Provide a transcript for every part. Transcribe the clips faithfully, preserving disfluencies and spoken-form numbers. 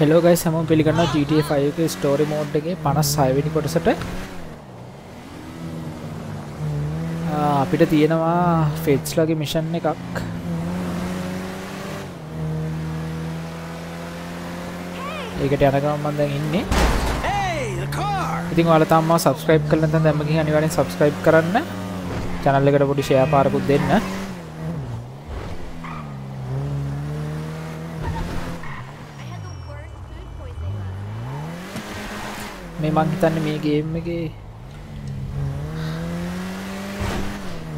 Hello guys, I'm පිළිගන්නවා G T A five එකේ story mode එකේ පනස් හය වෙනි කොටසට අපිට තියෙනවා Feds ලගේ mission එකක්. ඒකට යන ගමන් මම දැන් ඉන්නේ. ඉතින් ඔයාලා තාම මාව subscribe කරලා නැත්නම් දැන්ම ගිහින් අනිවාර්යෙන් subscribe කරන්න. channel එකට පොඩි share පාරකුත් දෙන්න. මේ මං හිතන්නේ මේ ගේම් එකේ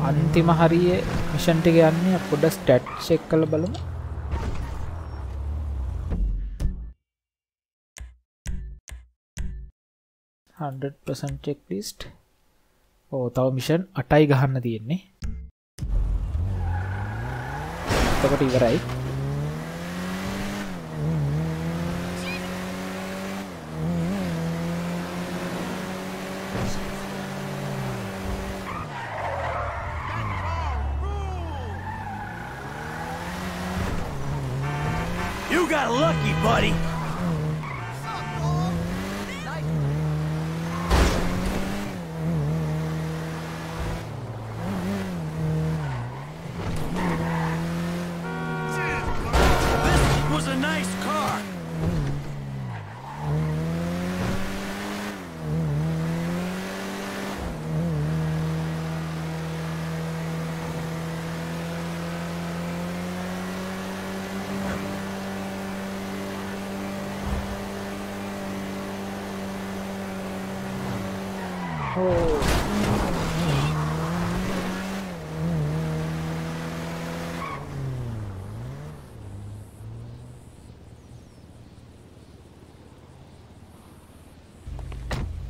අන්තිම හරියේ මිෂන් එක යන්නේ පොඩ ස්ටැට් චෙක් කරලා බලමු. one hundred percent check list. ඔව් තව මිෂන් අටයි ගහන්න තියෙන්නේ. එතකොට ඉවරයි. You got lucky, buddy. This was a nice car.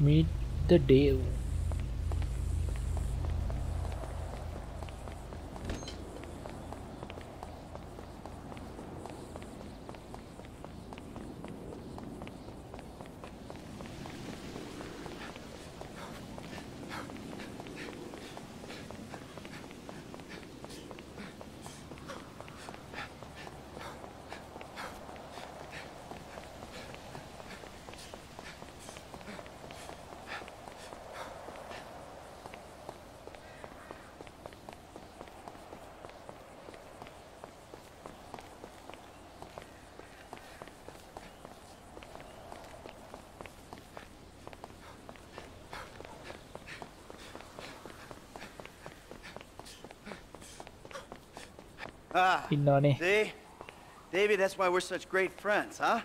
Meet the deal. Ah, see? David, that's why we're such great friends, huh?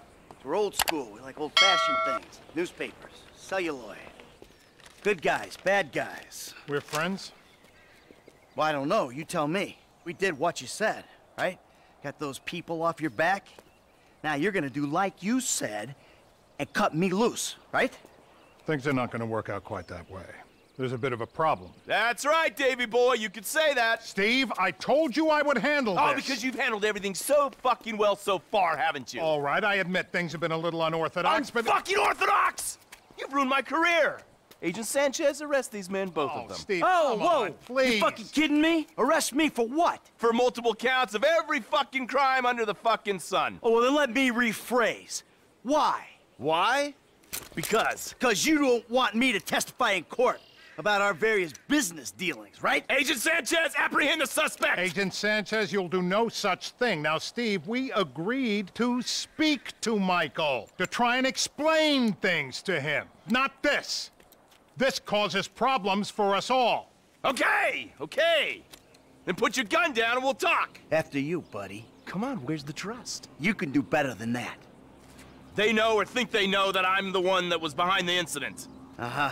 We're old school. We like old-fashioned things. Newspapers, celluloid. Good guys, bad guys. We're friends? Well, I don't know. You tell me. We did what you said, right? Got those people off your back. Now you're gonna do like you said and cut me loose, right? Things are not gonna work out quite that way. There's a bit of a problem. That's right, Davy boy. You could say that. Steve, I told you I would handle this. Oh, because you've handled everything so fucking well so far, haven't you? All right, I admit things have been a little unorthodox, but... fucking orthodox! You've ruined my career. Agent Sanchez, arrest these men, both oh, of them. Steve, oh, whoa! On, please. You fucking kidding me? Arrest me for what? For multiple counts of every fucking crime under the fucking sun. Oh, well, then let me rephrase. Why? Why? Because. Because you don't want me to testify in court about our various business dealings, right? Agent Sanchez, apprehend the suspect! Agent Sanchez, you'll do no such thing. Now, Steve, we agreed to speak to Michael, to try and explain things to him, not this. This causes problems for us all. Okay, okay. Then put your gun down and we'll talk. After you, buddy. Come on, where's the trust? You can do better than that. They know or think they know that I'm the one that was behind the incident. Uh-huh.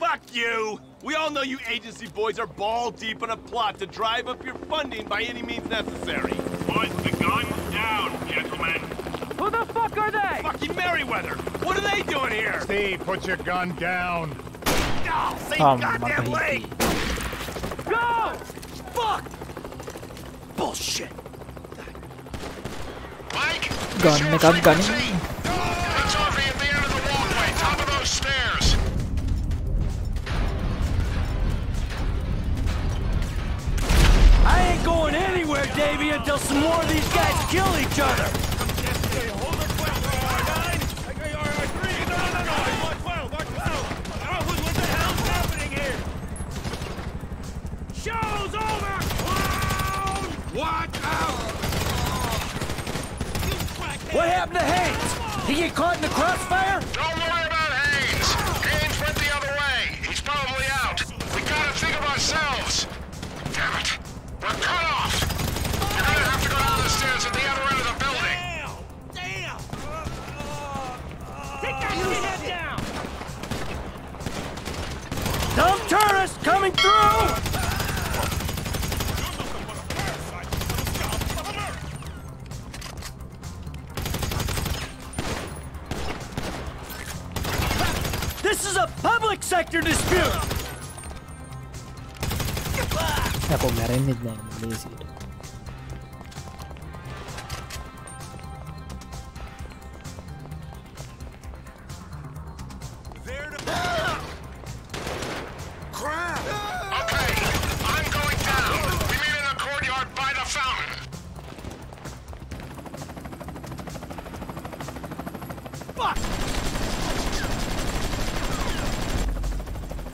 Fuck you. We all know you agency boys are ball deep in a plot to drive up your funding by any means necessary. Put the guns down, gentlemen. Who the fuck are they? Fucking Merryweather. What are they doing here? Steve, put your gun down. Oh, same oh, goddamn way! Go! Fuck! Bullshit! Mike! Gun, make up gun. It's over at the end of the walkway, top of those stairs. I ain't going anywhere, Davey, until some more of these guys kill each other! What happened to Haynes? He get caught in the crossfire? Don't worry about Haynes. Haynes went the other way. He's probably out. We gotta think of ourselves. Damn it. We're cut off. You're gonna have to go down the stairs at the other end of the building. Damn! Damn! Take that shit head down! Dumb tourists coming through! Sector dispute. Ako marinig na yung lazy.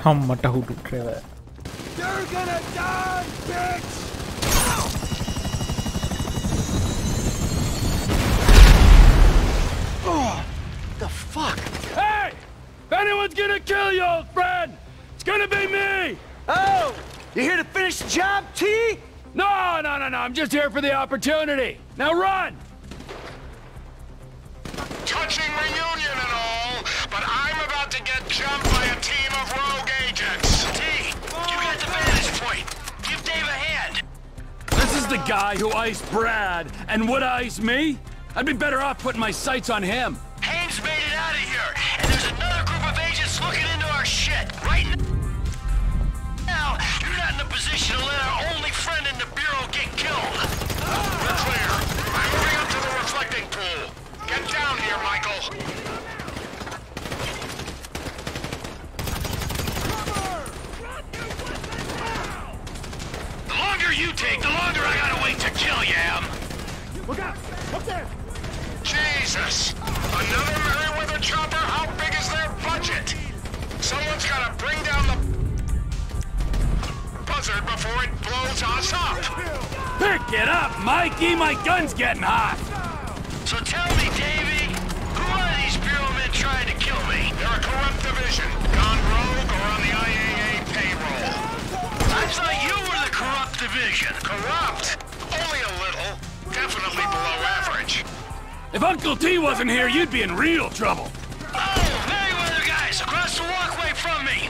How much how to travel? You're gonna die, bitch! Oh, the fuck! Hey! If anyone's gonna kill you, old friend, it's gonna be me! Oh! You here to finish the job, T? No, no, no, no, I'm just here for the opportunity. Now run! Touching reunion and all, but I'm about to get jumped by a team of rogue agents. T, you got the vantage point. Give Dave a hand. This is the guy who iced Brad and would ice me? I'd be better off putting my sights on him. Haynes made it out of here, and there's another group of agents looking into our shit. Right now, you're not in a position to let our only friend in the Bureau get killed. We're clear. I'm moving up to the reflecting pool. Get down here, Michael! The longer you take, the longer I gotta wait to kill you, Em! Look out! Up there! Jesus! Another Merryweather chopper? How big is their budget? Someone's gotta bring down the buzzard before it blows us up! Pick it up, Mikey! My gun's getting hot! So tell me, Davey, who are these Bureau men trying to kill me? They're a corrupt division, gone rogue or on the I A A payroll. I thought you were the corrupt division. Corrupt? Only a little. Definitely below average. If Uncle T wasn't here, you'd be in real trouble. Oh, Merryweather guys, across the walkway from me.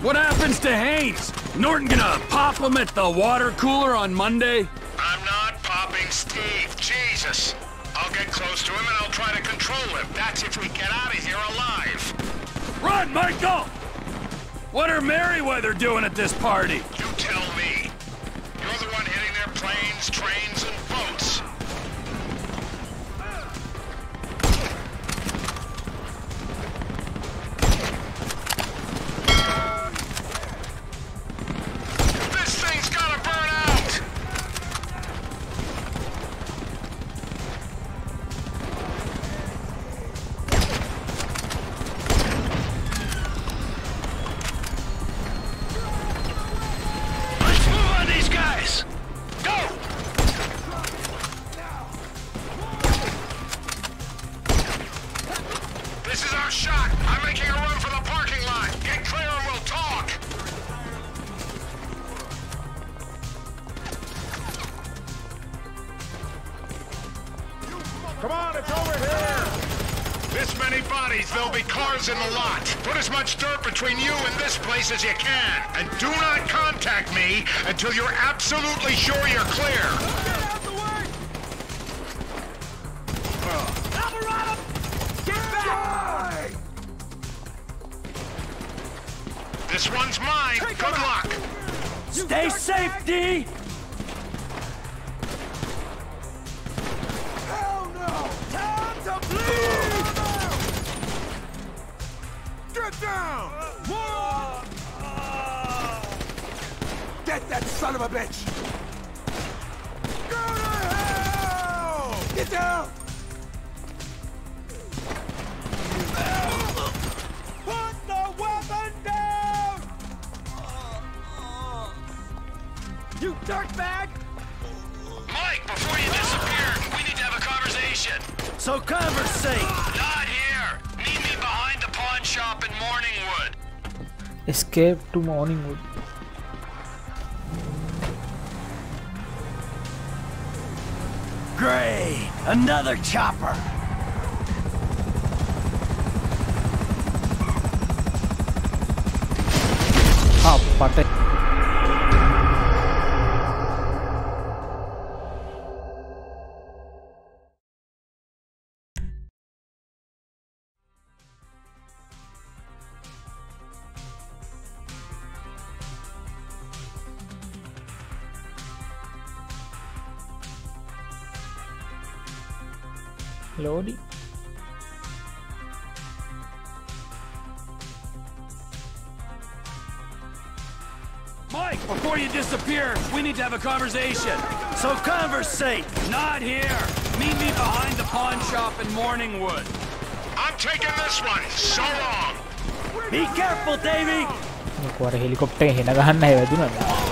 What happens to Haynes? Norton gonna pop him at the water cooler on Monday? I'm not popping Steve, Jesus! I'll get close to him and I'll try to control him. That's if we get out of here alive! Run, Michael! What are Merryweather doing at this party? You tell me. You're the one hitting their planes, trains, and boats. As you can, and do not contact me until you're absolutely sure you're clear. Alvarado, get back! This one's mine. Good luck. Stay safe, D. Hell no! Time to bleed! Get down! Get that son of a bitch! Go to hell! Get down! Put the weapon down! You dirtbag! Mike, before you disappear, we need to have a conversation. So conversate! Not here! Meet me behind the pawn shop in Morningwood. Escape to Morningwood. Great! Another chopper! Oh, perfect. Lodi. Mike, before you disappear, we need to have a conversation. So conversate. Not here. Meet me behind the pawn shop in Morningwood. I'm taking this one. So long. Be careful, Davey. Look, a helicopter. He na gahan nahi vaduna.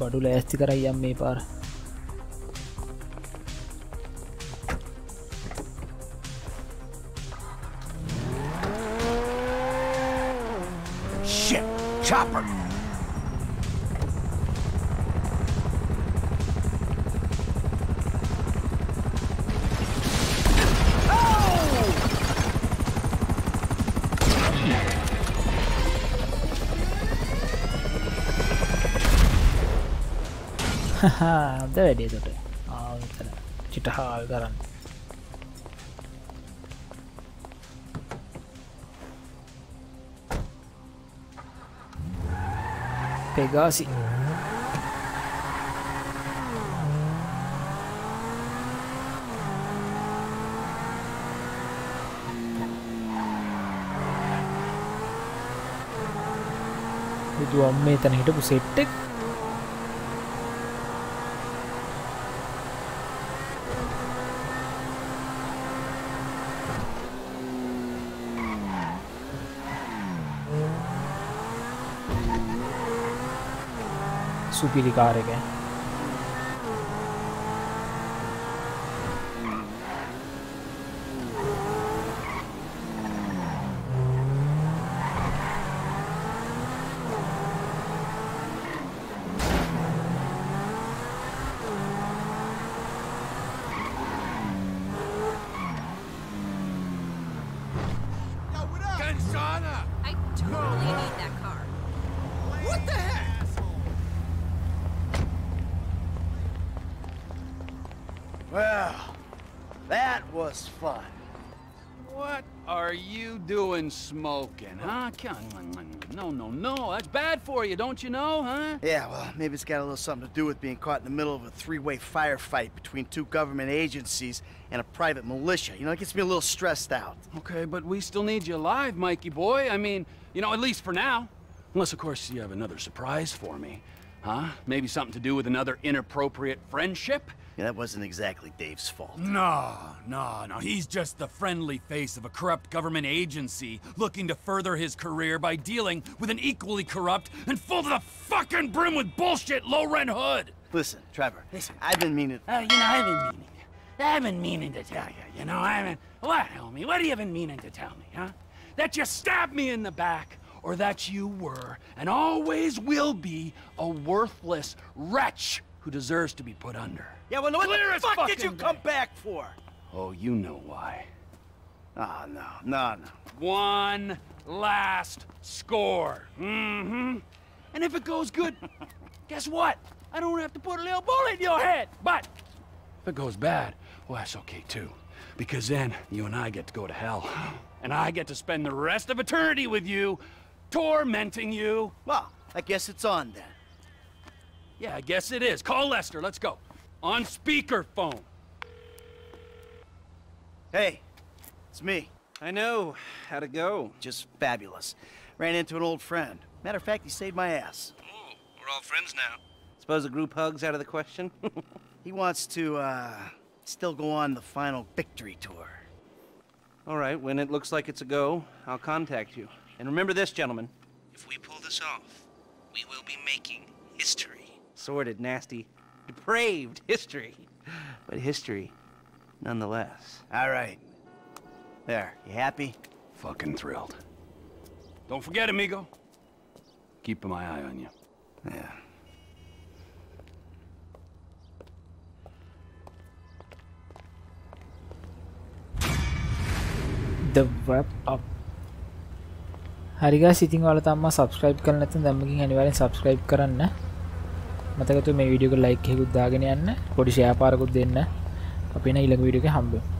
बड़ू लेस्टी कराई अम्मी पर Shit, chopper. Haha, there it is. Ah, Chitaha Algaran. Pegasi. With your mate and hit up set tick. Superior car again. I totally need that car. What the heck? Well, that was fun. What are you doing smoking, huh? No, no, no. That's bad for you, don't you know, huh? Yeah, well, maybe it's got a little something to do with being caught in the middle of a three-way firefight between two government agencies and a private militia. You know, it gets me a little stressed out. Okay, but we still need you alive, Mikey boy. I mean, you know, at least for now. Unless, of course, you have another surprise for me. Huh? Maybe something to do with another inappropriate friendship? Yeah, that wasn't exactly Dave's fault. No, no, no. He's just the friendly face of a corrupt government agency looking to further his career by dealing with an equally corrupt and full to the fucking brim with bullshit low-rent hood. Listen, Trevor. Listen. I've been meaning... Oh, you know, I've been meaning... I've been meaning to tell you, you know, I've been... What, homie? What have you been meaning to tell me, huh? That you stabbed me in the back, or that you were, and always will be, a worthless wretch who deserves to be put under. Yeah, well, what the fuck did you come back for? Oh, you know why. Ah, no, no, no. One last score. Mm-hmm. And if it goes good, guess what? I don't have to put a little bullet in your head. But if it goes bad, well, that's okay, too. Because then you and I get to go to hell. And I get to spend the rest of eternity with you, tormenting you. Well, I guess it's on, then. Yeah, I guess it is. Call Lester. Let's go. On speakerphone. Hey, it's me. I know. How'd it go? Just fabulous. Ran into an old friend. Matter of fact, he saved my ass. Ooh, we're all friends now. Suppose a group hug's out of the question? He wants to, uh, still go on the final victory tour. All right, when it looks like it's a go, I'll contact you. And remember this, gentlemen. If we pull this off, we will be making history. Sordid, nasty, depraved history. But history, nonetheless. All right. There, you happy? Fucking thrilled. Don't forget, amigo. Keeping my eye on you. Yeah. The wrap up. Hari guys, iting wala thamma subscribe karna nathan dan mungkin aniwaryen subscribe karanna. Mataka tu me video ko like ekak දාගෙන යන්න, පොඩි share පාරකුත් දෙන්න. අපි එන ඊළඟ video එකේ හම්බෙමු.